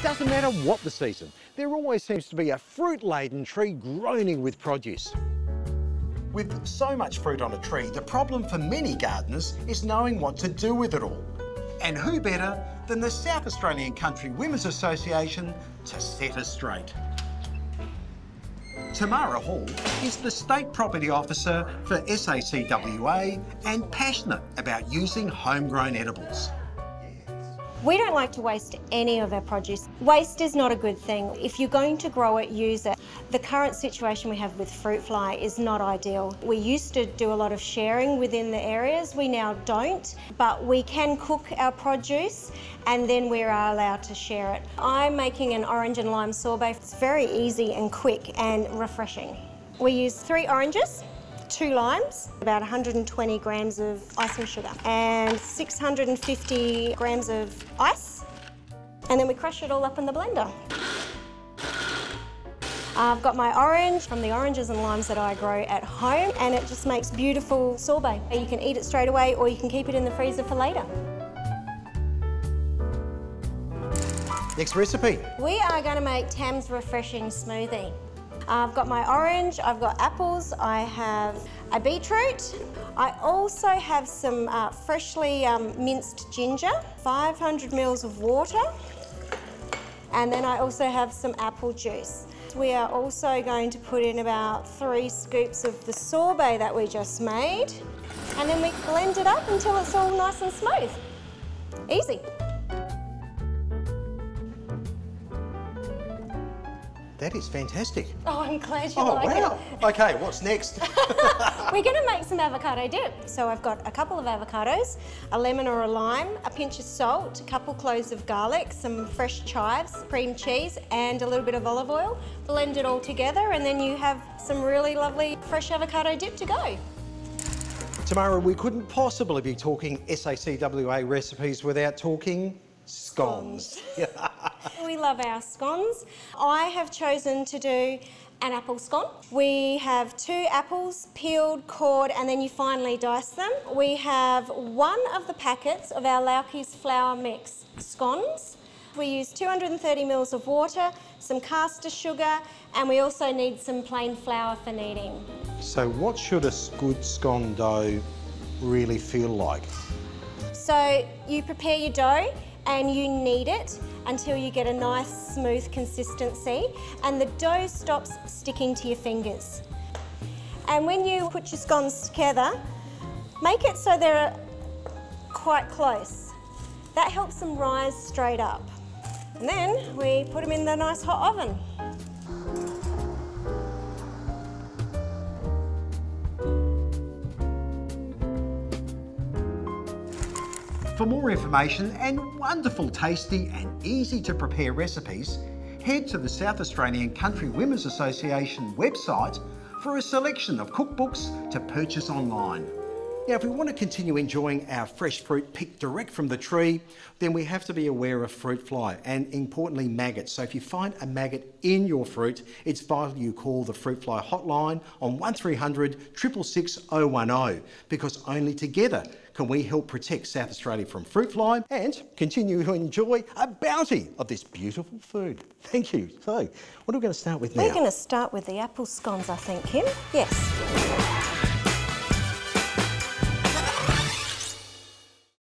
It doesn't matter what the season, there always seems to be a fruit-laden tree groaning with produce. With so much fruit on a tree, the problem for many gardeners is knowing what to do with it all. And who better than the South Australian Country Women's Association to set us straight. Tamara Hall is the State Property Officer for SACWA and passionate about using homegrown edibles. We don't like to waste any of our produce. Waste is not a good thing. If you're going to grow it, use it. The current situation we have with fruit fly is not ideal. We used to do a lot of sharing within the areas, we now don't, but we can cook our produce and then we are allowed to share it. I'm making an orange and lime sorbet. It's very easy and quick and refreshing. We use 3 oranges, 2 limes, about 120 grams of icing sugar and 650 grams of ice, and then we crush it all up in the blender. I've got my orange from the oranges and limes that I grow at home, and it just makes beautiful sorbet. You can eat it straight away or you can keep it in the freezer for later. Next recipe. We are going to make Tam's refreshing smoothie. I've got my orange, I've got apples, I have a beetroot. I also have some freshly minced ginger, 500 mils of water, and then I also have some apple juice. We are also going to put in about 3 scoops of the sorbet that we just made, and then we blend it up until it's all nice and smooth. Easy. That is fantastic. Oh, I'm glad you like it. Oh, wow. Okay, what's next? We're going to make some avocado dip. So I've got a couple of avocados, a lemon or a lime, a pinch of salt, a couple cloves of garlic, some fresh chives, cream cheese, and a little bit of olive oil. Blend it all together and then you have some really lovely fresh avocado dip to go. Tamara, we couldn't possibly be talking SACWA recipes without talking scones. We love our scones. I have chosen to do an apple scone. We have 2 apples, peeled, cored, and then you finely dice them. We have 1 of the packets of our Lauke's flour mix scones. We use 230 mils of water, some caster sugar, and we also need some plain flour for kneading. So what should a good scone dough really feel like? So you prepare your dough and you knead it until you get a nice smooth consistency and the dough stops sticking to your fingers. And when you put your scones together, make it so they're quite close. That helps them rise straight up. And then we put them in the nice hot oven. For more information and wonderful, tasty and easy to prepare recipes, head to the South Australian Country Women's Association website for a selection of cookbooks to purchase online. Now, if we want to continue enjoying our fresh fruit picked direct from the tree, then we have to be aware of fruit fly and, importantly, maggots. So if you find a maggot in your fruit, it's vital you call the fruit fly hotline on 1300 666 010, because only together can we help protect South Australia from fruit fly and continue to enjoy a bounty of this beautiful food. Thank you. So, what are we going to start with now? We're going to start with the apple scones, I think, Kim. Yes.